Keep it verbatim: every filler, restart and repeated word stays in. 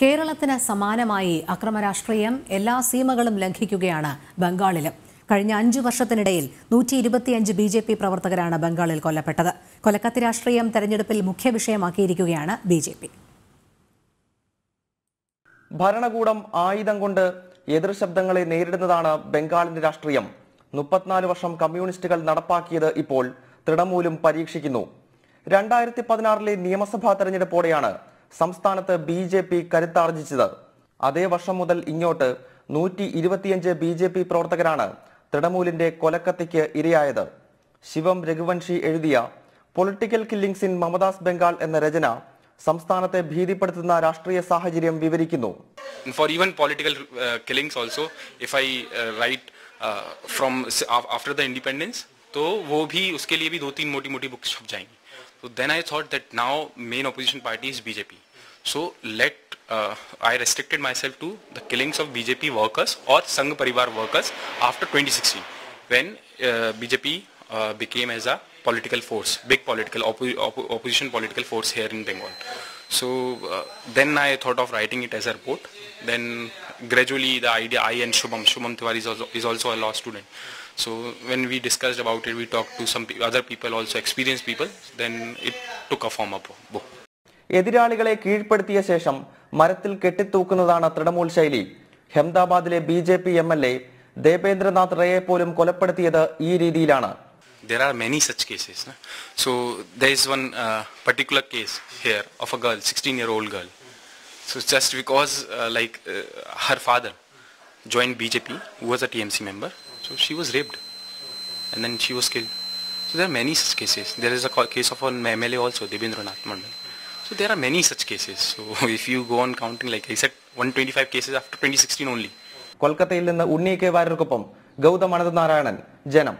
കേരളത്തിന് സമാനമായി അക്രമരാഷ്ട്രീയം എല്ലാ സീമകളും ലംഘിക്കുകയാണ് ബംഗാളിലും. കഴിഞ്ഞ അഞ്ച് വർഷത്തിനിടയിൽ നൂറ്റി ഇരുപത്തിയഞ്ച് ബി ജെ പി പ്രവർത്തകരാണ് ബംഗാളിൽ കൊല്ലപ്പെട്ടത്. കൊലക്കത്തി രാഷ്ട്രീയം തെരഞ്ഞെടുപ്പിൽ മുഖ്യ വിഷയമാക്കിയിരിക്കുകയാണ് ബി ജെ പി. ഭരണകൂടം ആയുധം കൊണ്ട് എതിർ ശബ്ദങ്ങളെ നേരിടുന്നതാണ് ബംഗാളിന്റെ രാഷ്ട്രീയം. മുപ്പത്തിനാല് വർഷം കമ്മ്യൂണിസ്റ്റുകൾ നടപ്പാക്കിയത് ഇപ്പോൾ തൃണമൂലും പരീക്ഷിക്കുന്നു. രണ്ടായിരത്തി പതിനാറിലെ നിയമസഭാ തെരഞ്ഞെടുപ്പോടെയാണ് സംസ്ഥാനത്ത് ബി ജെ പി കരുത്താർജിച്ചത്. അതേ വർഷം മുതൽ ഇങ്ങോട്ട് നൂറ്റി ഇരുപത്തിയഞ്ച് ബി ജെ പി പ്രവർത്തകരാണ് തൃണമൂലിന്റെ കൊലക്കത്തിക്ക് ഇരയായത്. ശിവം രഘുവൻഷി എഴുതിയ political killings in Mamata's Bengal എന്ന രചന സംസ്ഥാനത്തെ ഭീതിപ്പെടുത്തുന്ന രാഷ്ട്രീയ സാഹചര്യം വിവരിക്കുന്നു. For even political uh, killings also, if I uh, write uh, from after the independence, तो वो भी उसके लिए भी दो तीन मोटी मोटी बुक्स छप जाएंगी. So then I thought that now main opposition party is B J P. So let uh, I restricted myself to the killings of B J P workers or Sangh Parivar workers after twenty sixteen, when uh, B J P uh, became as a political force, big political oppo oppo opposition political force here in Bengal. So uh, then I thought of writing it as a report. Then gradually the idea, I and Shubham, Shubham Tiwari is also, is also a law student. So when we discussed about it, we talked to some pe other people also, experienced people. Then it took a form of book. എതിരാളികളെ കീഴ്പ്പെടുത്തിയ ശേഷം മരത്തിൽ കെട്ടിത്തൂക്കുന്നതാണ് തൃണമൂൽ ശൈലി. ഹെംദാബാദിലെ B J P M L A Debendranath റേയെ പോലും കൊലപ്പെടുത്തിയത് ഈ രീതിയിലാണ്. There are many such cases. Na? So there is one uh, particular case here of a girl, sixteen-year-old girl. So just because uh, like uh, her father joined B J P, who was a T M C member, so she was raped and then she was killed. So there are many such cases. There is a case of an M L A also, Devindranath Mandal. So there are many such cases. So if you go on counting, like I said, one hundred twenty-five cases after twenty sixteen only. Kolkata il ninnu Unni K Varukopam Gautham Anandanarayanan, Janam.